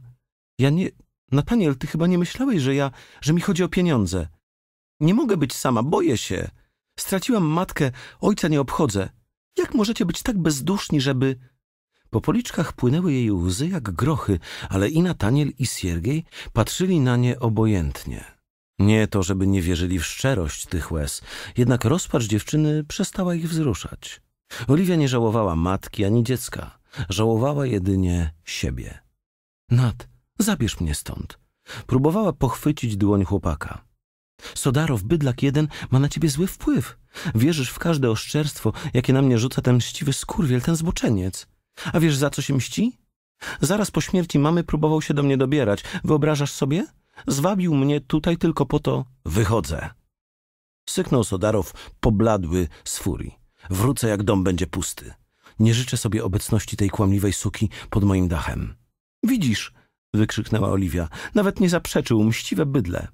ja nie... Nataniel, ty chyba nie myślałeś, że ja, że mi chodzi o pieniądze. Nie mogę być sama, boję się. Straciłam matkę, ojca nie obchodzę. Jak możecie być tak bezduszni, żeby... Po policzkach płynęły jej łzy jak grochy, ale i Nataniel, i Siergiej patrzyli na nie obojętnie. Nie to, żeby nie wierzyli w szczerość tych łez, jednak rozpacz dziewczyny przestała ich wzruszać. Oliwia nie żałowała matki ani dziecka, żałowała jedynie siebie. Nat, zabierz mnie stąd. Próbowała pochwycić dłoń chłopaka. Sodarow, bydlak jeden, ma na ciebie zły wpływ. Wierzysz w każde oszczerstwo, jakie na mnie rzuca ten mściwy skurwiel, ten zboczeniec. A wiesz, za co się mści? Zaraz po śmierci mamy próbował się do mnie dobierać. Wyobrażasz sobie? Zwabił mnie tutaj tylko po to... Wychodzę. Syknął Sodarow, pobladły z furii. Wrócę, jak dom będzie pusty. Nie życzę sobie obecności tej kłamliwej suki pod moim dachem. Widzisz, wykrzyknęła Oliwia. Nawet nie zaprzeczył, mściwe bydlę.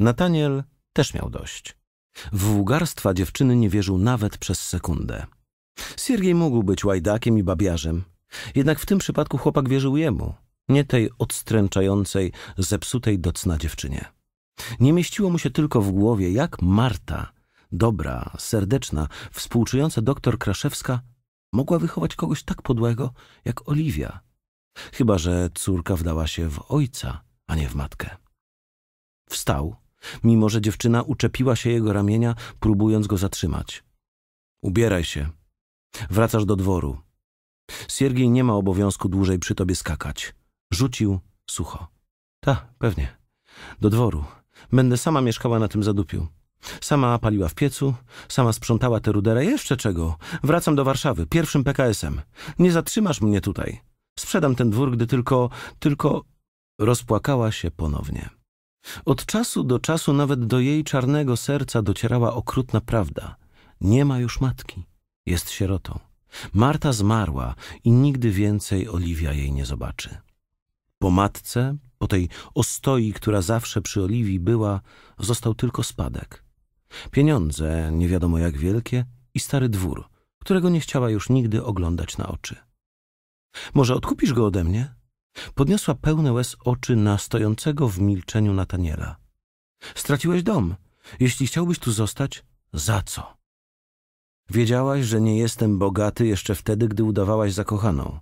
Nataniel też miał dość. W wulgarstwa dziewczyny nie wierzył nawet przez sekundę. Siergiej mógł być łajdakiem i babiarzem, jednak w tym przypadku chłopak wierzył jemu, nie tej odstręczającej, zepsutej do cna dziewczynie. Nie mieściło mu się tylko w głowie, jak Marta, dobra, serdeczna, współczująca doktor Kraszewska, mogła wychować kogoś tak podłego jak Oliwia. Chyba że córka wdała się w ojca, a nie w matkę. Wstał, mimo że dziewczyna uczepiła się jego ramienia, próbując go zatrzymać. Ubieraj się. Wracasz do dworu. Siergiej nie ma obowiązku dłużej przy tobie skakać. Rzucił sucho. Ta, pewnie. Do dworu. Będę sama mieszkała na tym zadupiu. Sama paliła w piecu, sama sprzątała tę ruderę. Jeszcze czego? Wracam do Warszawy, pierwszym P K S-em. Nie zatrzymasz mnie tutaj. Sprzedam ten dwór, gdy tylko, tylko... Rozpłakała się ponownie. Od czasu do czasu nawet do jej czarnego serca docierała okrutna prawda. Nie ma już matki. Jest sierotą. Marta zmarła i nigdy więcej Oliwia jej nie zobaczy. Po matce, po tej ostoi, która zawsze przy Oliwii była, został tylko spadek. Pieniądze, nie wiadomo jak wielkie, i stary dwór, którego nie chciała już nigdy oglądać na oczy. Może odkupisz go ode mnie? Podniosła pełne łez oczy na stojącego w milczeniu Nataniela. Straciłeś dom. Jeśli chciałbyś tu zostać, za co? Wiedziałaś, że nie jestem bogaty jeszcze wtedy, gdy udawałaś zakochaną.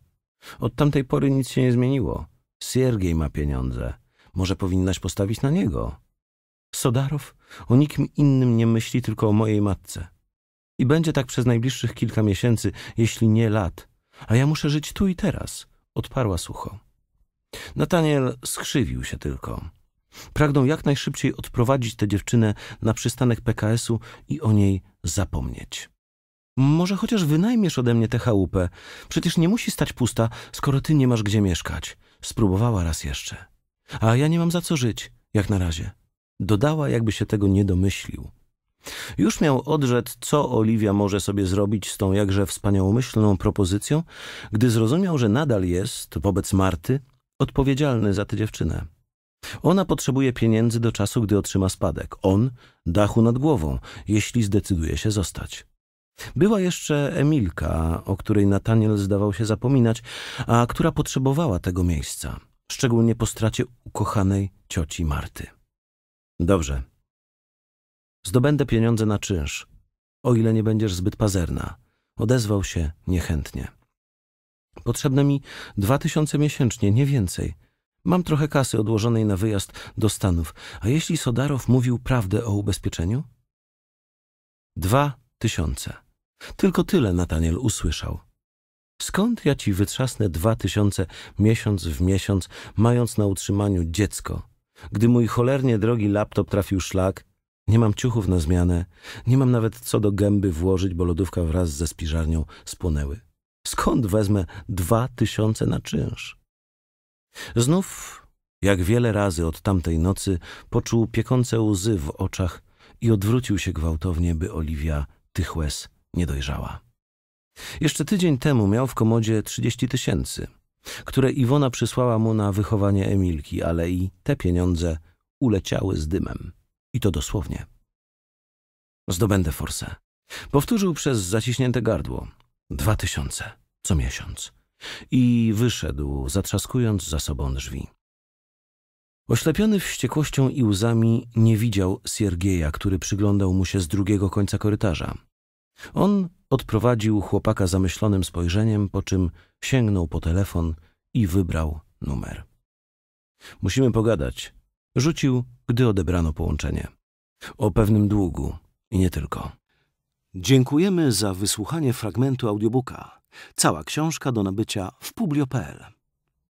Od tamtej pory nic się nie zmieniło. Siergiej ma pieniądze. Może powinnaś postawić na niego. Sodarow o nikim innym nie myśli, tylko o mojej matce. I będzie tak przez najbliższych kilka miesięcy, jeśli nie lat. A ja muszę żyć tu i teraz, odparła sucho. Nataniel skrzywił się tylko. Pragnął jak najszybciej odprowadzić tę dziewczynę na przystanek P K S-u i o niej zapomnieć. Może chociaż wynajmiesz ode mnie tę chałupę. Przecież nie musi stać pusta, skoro ty nie masz gdzie mieszkać. Spróbowała raz jeszcze. A ja nie mam za co żyć, jak na razie. Dodała, jakby się tego nie domyślił. Już miał odrzec, co Oliwia może sobie zrobić z tą jakże wspaniałomyślną propozycją, gdy zrozumiał, że nadal jest, wobec Marty, odpowiedzialny za tę dziewczynę. Ona potrzebuje pieniędzy do czasu, gdy otrzyma spadek. On dachu nad głową, jeśli zdecyduje się zostać. Była jeszcze Emilka, o której Nataniel zdawał się zapominać, a która potrzebowała tego miejsca, szczególnie po stracie ukochanej cioci Marty. Dobrze. Zdobędę pieniądze na czynsz. o ile nie będziesz zbyt pazerna. Odezwał się niechętnie. Potrzebne mi dwa tysiące miesięcznie, nie więcej. Mam trochę kasy odłożonej na wyjazd do Stanów. A jeśli Sodarow mówił prawdę o ubezpieczeniu? Dwa tysiące. Tylko tyle Nataniel usłyszał. Skąd ja ci wytrzasnę dwa tysiące miesiąc w miesiąc, mając na utrzymaniu dziecko? Gdy mój cholernie drogi laptop trafił szlak, nie mam ciuchów na zmianę, nie mam nawet co do gęby włożyć, bo lodówka wraz ze spiżarnią spłonęły. Skąd wezmę dwa tysiące na czynsz? Znów, jak wiele razy od tamtej nocy, poczuł piekące łzy w oczach i odwrócił się gwałtownie, by Oliwia tych łez nie dojrzała. Jeszcze tydzień temu miał w komodzie trzydzieści tysięcy, które Iwona przysłała mu na wychowanie Emilki, ale i te pieniądze uleciały z dymem. I to dosłownie. Zdobędę forsę. Powtórzył przez zaciśnięte gardło. Dwa tysiące co miesiąc. I wyszedł, zatrzaskując za sobą drzwi. Oślepiony wściekłością i łzami nie widział Siergieja, który przyglądał mu się z drugiego końca korytarza. On odprowadził chłopaka zamyślonym spojrzeniem, po czym sięgnął po telefon i wybrał numer. Musimy pogadać. Rzucił, gdy odebrano połączenie. O pewnym długu i nie tylko. Dziękujemy za wysłuchanie fragmentu audiobooka. Cała książka do nabycia w Publio kropka pe el.